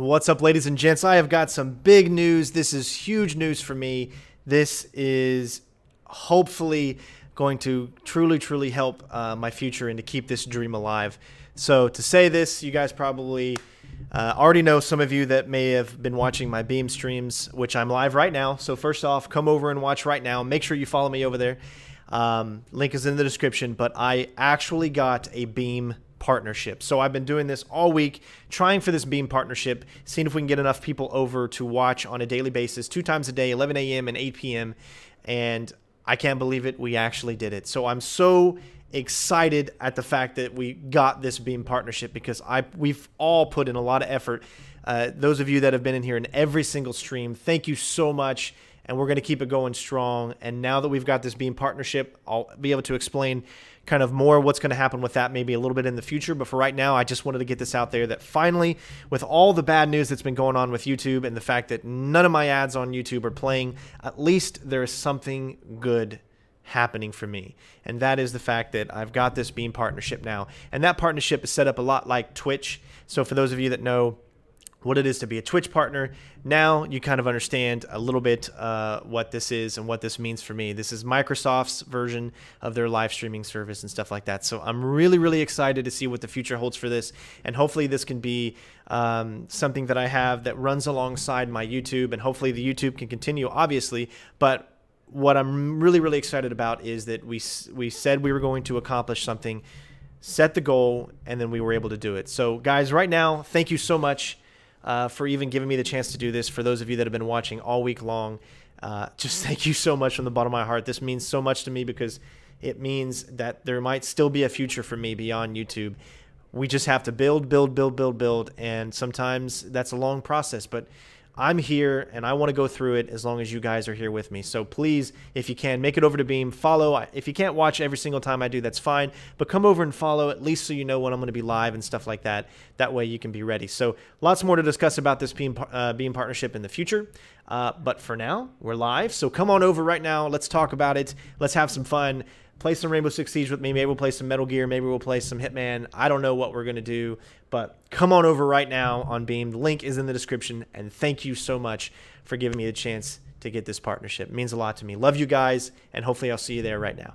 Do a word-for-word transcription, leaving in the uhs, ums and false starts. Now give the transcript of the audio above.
What's up, ladies and gents? I have got some big news. This is huge news for me. This is hopefully going to truly, truly help uh, my future and to keep this dream alive. So to say this, you guys probably uh, already know, some of you that may have been watching my Beam streams, which I'm live right now. So first off, come over and watch right now. Make sure you follow me over there. Um, link is in the description, but I actually got a Beam partnership. So I've been doing this all week, trying for this Beam partnership, seeing if we can get enough people over to watch on a daily basis, two times a day, eleven A M and eight P M And I can't believe it. We actually did it. So I'm so excited at the fact that we got this Beam partnership, because I we've all put in a lot of effort. Uh, those of you that have been in here in every single stream, thank you so much. And we're going to keep it going strong. And now that we've got this Beam partnership, I'll be able to explain kind of more what's going to happen with that maybe a little bit in the future. But for right now, I just wanted to get this out there that finally, with all the bad news that's been going on with YouTube and the fact that none of my ads on YouTube are playing, at least there is something good happening for me. And that is the fact that I've got this Beam partnership now. And that partnership is set up a lot like Twitch. So for those of you that know what it is to be a Twitch partner, now you kind of understand a little bit uh, what this is and what this means for me. This is Microsoft's version of their live streaming service and stuff like that. So I'm really, really excited to see what the future holds for this. And hopefully this can be um, something that I have that runs alongside my YouTube, and hopefully the YouTube can continue, obviously. But what I'm really, really excited about is that we, we said we were going to accomplish something, set the goal, and then we were able to do it. So guys, right now, thank you so much Uh, for even giving me the chance to do this. For those of you that have been watching all week long, uh, just thank you so much from the bottom of my heart. This means so much to me, because it means that there might still be a future for me beyond YouTube. We just have to build, build, build, build, build, and sometimes that's a long process, but I'm here and I want to go through it as long as you guys are here with me. So please, if you can, make it over to Beam, follow. If you can't watch every single time I do, that's fine, but come over and follow, at least so you know when I'm going to be live and stuff like that. That way you can be ready. So lots more to discuss about this Beam, uh, Beam partnership in the future, uh, but for now, we're live. So come on over right now. Let's talk about it. Let's have some fun. Play some Rainbow Six Siege with me. Maybe we'll play some Metal Gear. Maybe we'll play some Hitman. I don't know what we're going to do, but come on over right now on Beam. The link is in the description, and thank you so much for giving me the chance to get this partnership. It means a lot to me. Love you guys, and hopefully I'll see you there right now.